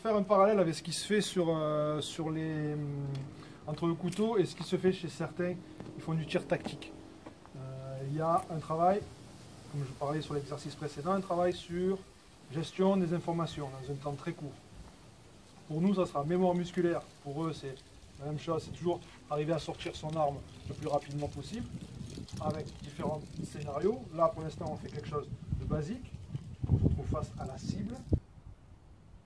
Faire un parallèle avec ce qui se fait entre le couteau et ce qui se fait chez certains qui font du tir tactique. Il y a un travail, comme je parlais sur l'exercice précédent, un travail sur gestion des informations dans un temps très court. Pour nous, ça sera mémoire musculaire. Pour eux, c'est la même chose, c'est toujours arriver à sortir son arme le plus rapidement possible avec différents scénarios. Là, pour l'instant, on fait quelque chose de basique. On se retrouve face à la cible.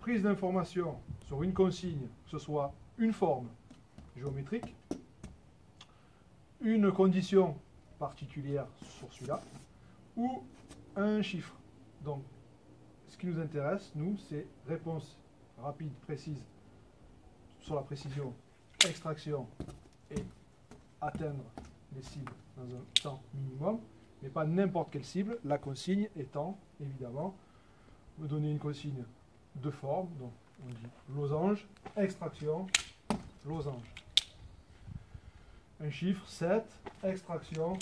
Prise d'information sur une consigne, que ce soit une forme géométrique, une condition particulière sur celui-là, ou un chiffre. Donc, ce qui nous intéresse, nous, c'est réponse rapide, précise, sur la précision, extraction et atteindre les cibles dans un temps minimum, mais pas n'importe quelle cible, la consigne étant, évidemment, me donner une consigne de forme, donc on dit losange, extraction, losange. Un chiffre 7, extraction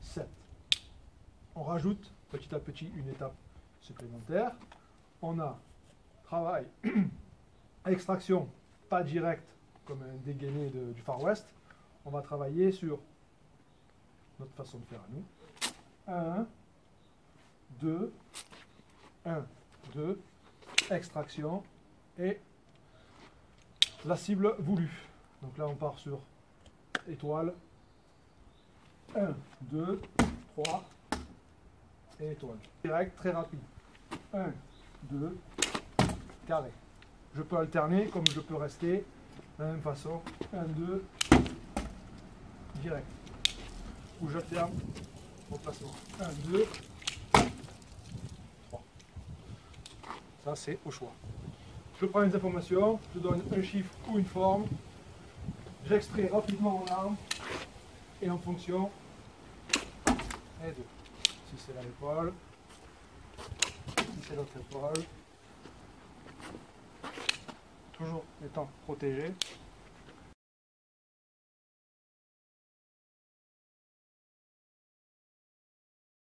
7. On rajoute petit à petit une étape supplémentaire. On a travail, extraction, pas direct comme un dégainé du Far West. On va travailler sur notre façon de faire à nous. 1, 2, 1, 2, extraction et la cible voulue. Donc là on part sur étoile, 1, 2, 3 et étoile. Direct, très rapide. 1, 2, carré. Je peux alterner comme je peux rester de la même façon. 1, 2, direct. Ou j'alterne au placement. 1, 2, 3. Ça c'est au choix. Je prends les informations, je donne un chiffre ou une forme. J'extrais rapidement mon arme et en fonction et deux. Si c'est la épaule, si c'est l'autre épaule, toujours étant protégé.